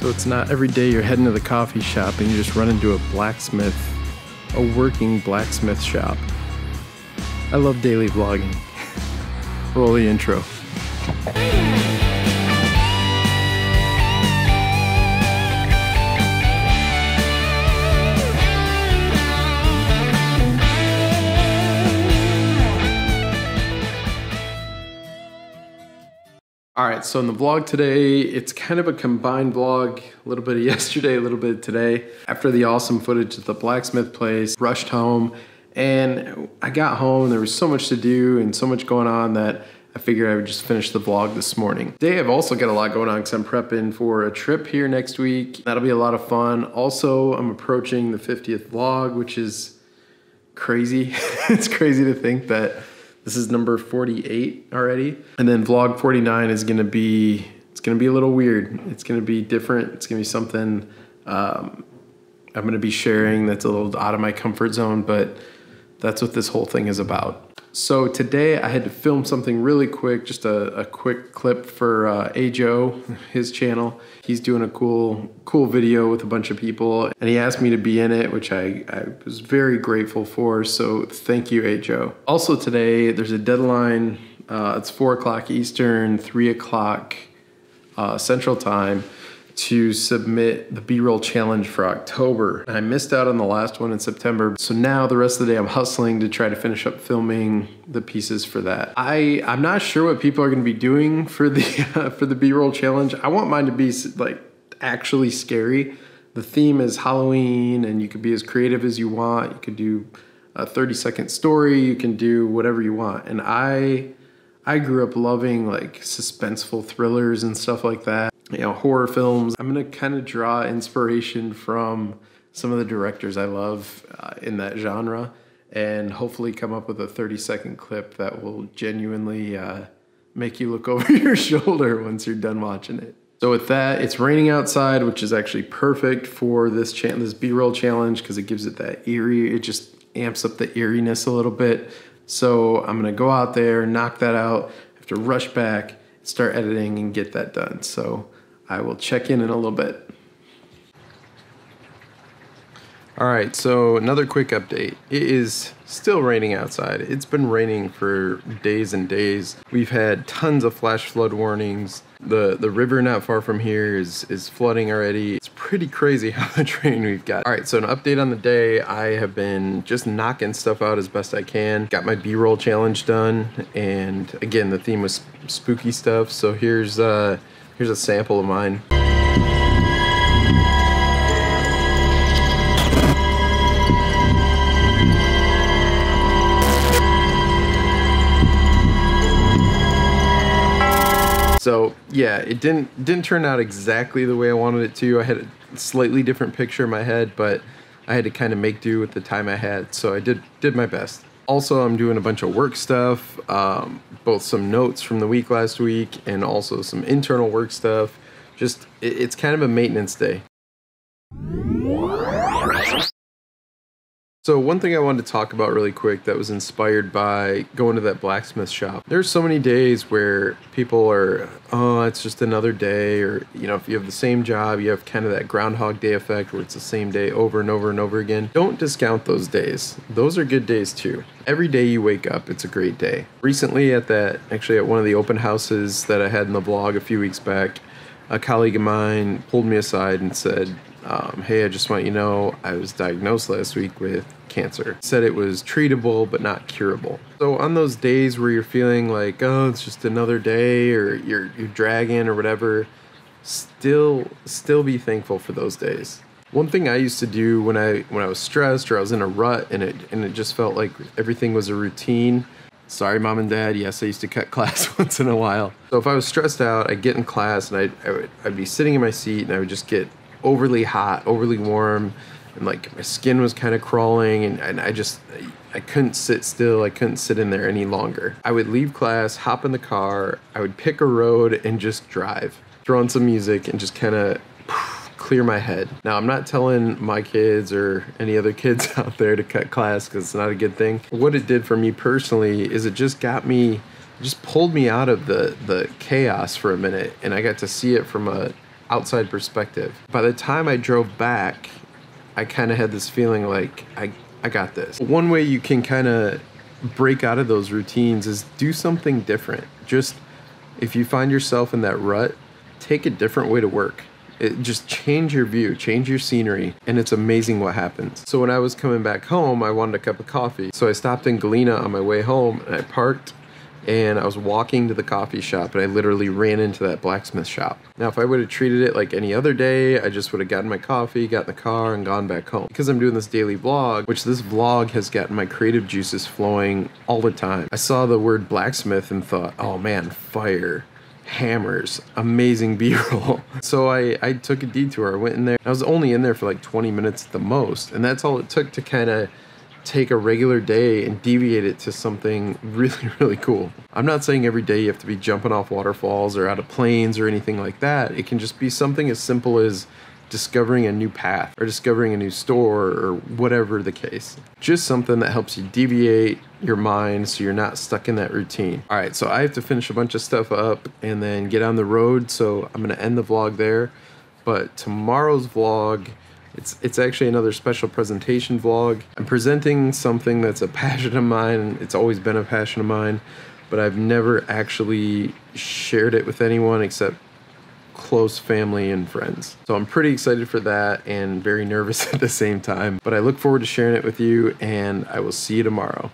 So it's not every day you're heading to the coffee shop and you just run into a blacksmith, a working blacksmith shop. I love daily vlogging. Roll the intro. All right, so in the vlog today, it's kind of a combined vlog, a little bit of yesterday, a little bit of today. After the awesome footage at the blacksmith place, rushed home, and I got home, there was so much to do and so much going on that I figured I would just finish the vlog this morning. Today I've also got a lot going on because I'm prepping for a trip here next week. That'll be a lot of fun. Also, I'm approaching the 50th vlog, which is crazy. It's crazy to think that this is number 48 already. And then vlog 49 is gonna be, it's gonna be a little weird. It's gonna be different. It's gonna be something I'm gonna be sharing that's a little out of my comfort zone, but that's what this whole thing is about. So today I had to film something really quick, just a quick clip for Ajo, his channel. He's doing a cool video with a bunch of people and he asked me to be in it, which I was very grateful for. So thank you, Ajo. Also today, there's a deadline. It's 4 o'clock Eastern, 3 o'clock Central Time to submit the B-roll challenge for October. I missed out on the last one in September, so now the rest of the day I'm hustling to try to finish up filming the pieces for that. I'm not sure what people are gonna be doing for the B-roll challenge. I want mine to be like actually scary. The theme is Halloween and you could be as creative as you want. You could do a 30-second story, you can do whatever you want. And I grew up loving like suspenseful thrillers and stuff like that. You know, horror films. I'm gonna kind of draw inspiration from some of the directors I love in that genre and hopefully come up with a 30-second clip that will genuinely make you look over your shoulder once you're done watching it. So with that, it's raining outside, which is actually perfect for this B-roll challenge because it gives it that eerie, it just amps up the eeriness a little bit. So I'm gonna go out there, knock that out, have to rush back, start editing and get that done. So I will check in a little bit. All right, so another quick update. It is still raining outside. It's been raining for days and days. We've had tons of flash flood warnings. The river not far from here is flooding already. It's pretty crazy how much rain we've got. All right, so an update on the day. I have been just knocking stuff out as best I can. Got my B-roll challenge done. And again, the theme was spooky stuff. So here's a sample of mine. So yeah, it didn't turn out exactly the way I wanted it to. I had a slightly different picture in my head, but I had to kind of make do with the time I had. So I did my best. Also, I'm doing a bunch of work stuff, both some notes from the week last week and also some internal work stuff. Just, it's kind of a maintenance day. So one thing I wanted to talk about really quick that was inspired by going to that blacksmith shop. There's so many days where people are, oh, it's just another day, or you know, if you have the same job, you have kind of that Groundhog Day effect where it's the same day over and over and over again. Don't discount those days. Those are good days too. Every day you wake up, it's a great day. Recently at one of the open houses that I had in the vlog a few weeks back, a colleague of mine pulled me aside and said, hey, I just want you to know I was diagnosed last week with cancer. Said it was treatable but not curable. So on those days where you're feeling like, oh, it's just another day, or you're dragging or whatever, still be thankful for those days. One thing I used to do when I was stressed or I was in a rut and it just felt like everything was a routine. Sorry, mom and dad. Yes, I used to cut class once in a while. So if I was stressed out, I'd get in class and I'd be sitting in my seat and I would just get overly hot, overly warm, and like my skin was kind of crawling and I couldn't sit still. I couldn't sit in there any longer. I would leave class, hop in the car, I would pick a road and just drive, throw on some music and just kind of clear my head. Now I'm not telling my kids or any other kids out there to cut class because it's not a good thing. What it did for me personally is it just got me, it just pulled me out of the chaos for a minute and I got to see it from a outside perspective. By the time I drove back, I kind of had this feeling like I got this. One way you can kind of break out of those routines is do something different. Just if you find yourself in that rut, take a different way to work. Just change your view, change your scenery, and it's amazing what happens. So when I was coming back home, I wanted a cup of coffee. So I stopped in Galena on my way home, and I parked, and I was walking to the coffee shop, and I literally ran into that blacksmith shop. Now, if I would have treated it like any other day, I just would have gotten my coffee, got in the car, and gone back home. Because I'm doing this daily vlog, which this vlog has gotten my creative juices flowing all the time. I saw the word blacksmith and thought, oh man, fire. Hammers, amazing b-roll. So I took a detour. I went in there. I was only in there for like 20 minutes at the most, and that's all it took to kind of take a regular day and deviate it to something really cool. I'm not saying every day you have to be jumping off waterfalls or out of planes or anything like that. It can just be something as simple as discovering a new path or discovering a new store or whatever the case. Just something that helps you deviate your mind so you're not stuck in that routine. All right, so I have to finish a bunch of stuff up and then get on the road, so I'm gonna end the vlog there. But tomorrow's vlog, it's actually another special presentation vlog. I'm presenting something that's a passion of mine. It's always been a passion of mine, but I've never actually shared it with anyone except close family and friends. So I'm pretty excited for that and very nervous at the same time, but I look forward to sharing it with you, and I will see you tomorrow.